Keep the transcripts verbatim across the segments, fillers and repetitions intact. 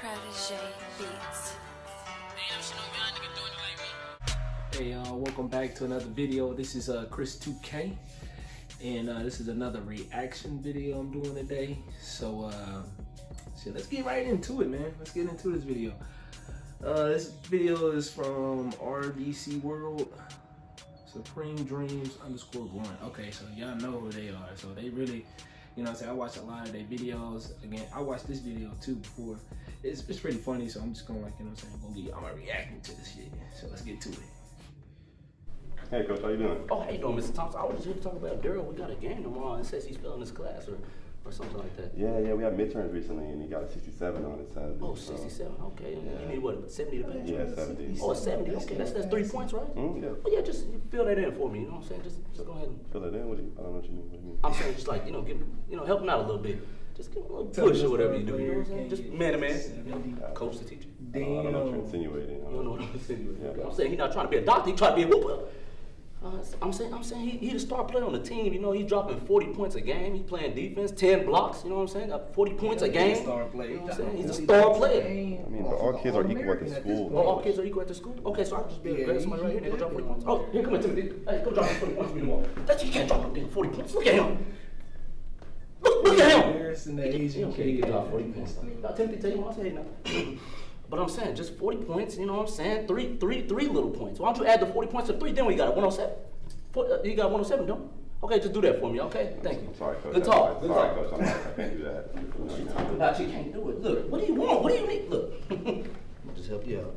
Prodigy Beats. Hey, uh, welcome back to another video. This is uh, Chris two K, and uh, this is another reaction video I'm doing today. So, uh, so let's get right into it, man. Let's get into this video. Uh, this video is from R B C World, Supreme Dreams underscore one. Okay, so y'all know who they are. So they really, you know what I'm saying, I watch a lot of their videos. Again, I watched this video too before. It's, it's pretty funny, so I'm just gonna, like, you know what I'm saying, I'm gonna be, I'm gonna reacting to this shit. So let's get to it. Hey coach, how you doing? Oh, how you doing, Mister Thompson? I was just talking about Daryl. We got a game tomorrow and says he's failing his class or, or something like that. Yeah, yeah, we had midterms recently and he got a sixty-seven on it Saturday. Oh, sixty-seven, so. Okay. Yeah. You need what, seventy to pass? Yeah, right? seventy. Oh, seventy, okay. That's, that's three points, right? Mm, yeah. Well, yeah, just fill that in for me, you know what I'm saying? Just, just go ahead and... Fill that in? What do you, I don't know what you mean. What do you mean? I'm saying just like, you know, give, you know, help him out a little bit. Just give him a little push or whatever you do, you know what I'm saying? Just man to man, coach to teacher. I don't, I don't know what you're insinuating. I don't know what I'm insinuating. Yeah. I'm saying he's not trying to be a doctor, he's trying to be a whooper. Uh, I'm saying, I'm saying he, he the star player on the team. You know, he's dropping forty points a game. He's playing defense, ten blocks. You know what I'm saying? Got forty points a game. Star player. You know what I'm saying? He's a star player. I mean, but all kids are equal at the school. Oh, all kids are equal at the school. Okay, so I will just be yeah, somebody right here. They go drop forty points. Oh, here, come here, Timothy. Hey, go drop forty points for me tomorrow. That you can't drop up there forty points. Look at him. Look, look at him. He don't care. He can drop forty points. Now, Timothy, tell you what I say now. But I'm saying, just forty points, you know what I'm saying? Three, three, three little points. Why don't you add the forty points to three? Then we got a one oh seven. Four, uh, you got one oh seven, don't? Okay, just do that for me, okay? Thank you. I'm sorry, coach. Good talk. Good talk. Sorry, coach. I'm sorry, I can't do that. She's talking about she can't do it. Look, what do you want? What do you need? Look, I'll just help you out.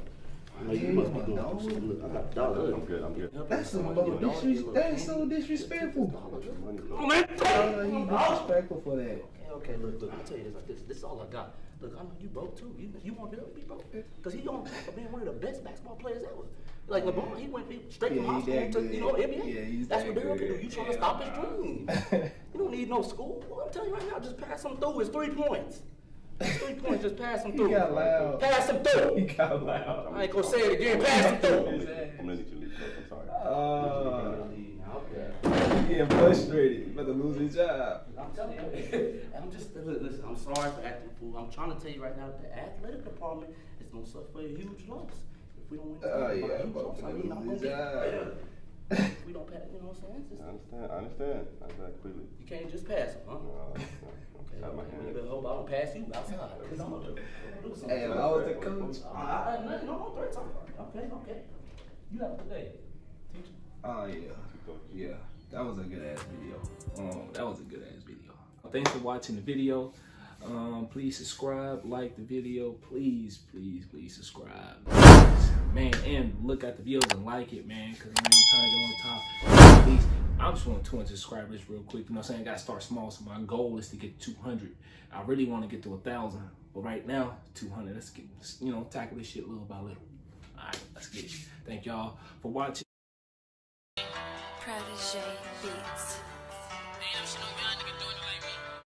I know you yeah, must be doing something. Look, I got dollars. I'm good. I'm good. That's some disrespect. That is so disrespectful. Oh man, you disrespectful for that. Okay, look, look, I'll tell you this like this. This is all I got. Look, I know you broke too. You, you want to be broke? Because he on track for being one of the best basketball players ever. Like LeBron, he went straight from yeah, high school to, you know, N B A. Yeah, he's That's what Daryl can do. You trying yeah, to stop his dream. You don't need no school. Well, I'm telling you right now, just pass him through. It's three points. It's three points, just pass him through. He got loud. Pass him through. He got loud. I ain't going to say it again. Pass him through. I'm going to need you to leave. I'm sorry. Uh, Getting frustrated, you better lose his job. I'm telling you, I'm just listen. I'm sorry for acting fool. I'm trying to tell you right now, the athletic department is gonna suffer a huge loss if we don't win. Oh uh, yeah, I'm about to lose his job. If we don't pass, you know what I'm saying? I understand. I understand. I understand completely. You can't just pass him, huh? No, no. Okay. Okay. You better hope I don't pass you outside. Cause I'm gonna do something. Hey, if I was the coach, I nothing. No, third time. Okay, okay. You have a good day, teacher. Oh yeah, yeah. That was a good ass video. Um, that was a good ass video. Well, thanks for watching the video. Um, please subscribe, like the video. Please, please, please subscribe, man. And look at the videos and like it, man. Cause man, I'm trying to get on top. Please, I'm just want two hundred subscribers real quick. You know what I'm saying? I gotta start small. So my goal is to get two hundred. I really want to get to a thousand, but right now two hundred. Let's get, you know, tackle this shit little by little. All right, let's get it. Thank y'all for watching. Prodigy Beats.